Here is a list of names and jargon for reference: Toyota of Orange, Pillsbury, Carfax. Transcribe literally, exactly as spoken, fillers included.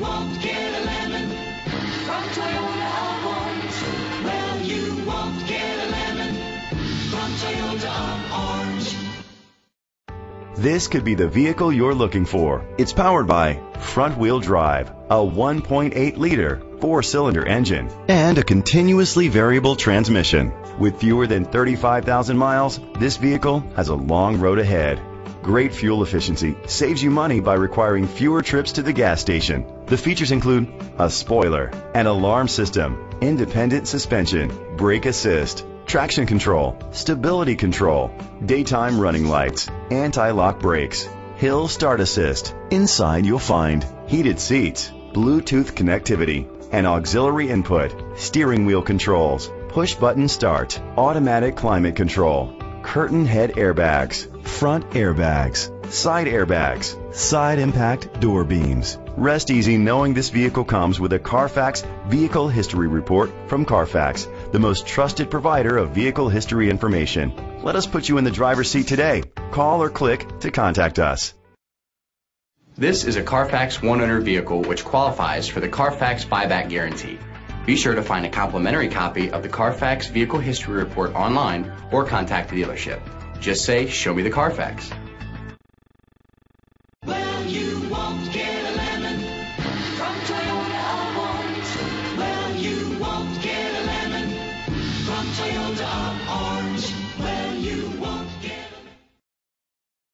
won't get a lemon from Toyota of Orange. Well, you won't get a lemon from Toyota of Orange. This could be the vehicle you're looking for. It's powered by front-wheel drive, a one point eight liter four-cylinder engine, and a continuously variable transmission. With fewer than thirty-five thousand miles, this vehicle has a long road ahead. Great fuel efficiency saves you money by requiring fewer trips to the gas station. The features include a spoiler, an alarm system, independent suspension, brake assist, traction control, stability control, daytime running lights, anti-lock brakes, hill start assist. Inside you'll find heated seats, Bluetooth connectivity, an auxiliary input, steering wheel controls, push button start, automatic climate control, curtain head airbags, front airbags, side airbags, side impact door beams. Rest easy knowing this vehicle comes with a Carfax Vehicle History Report from Carfax, the most trusted provider of vehicle history information. Let us put you in the driver's seat today. Call or click to contact us. This is a Carfax one owner vehicle which qualifies for the Carfax Buyback Guarantee. Be sure to find a complimentary copy of the Carfax Vehicle History Report online or contact the dealership. Just say, "Show me the Carfax."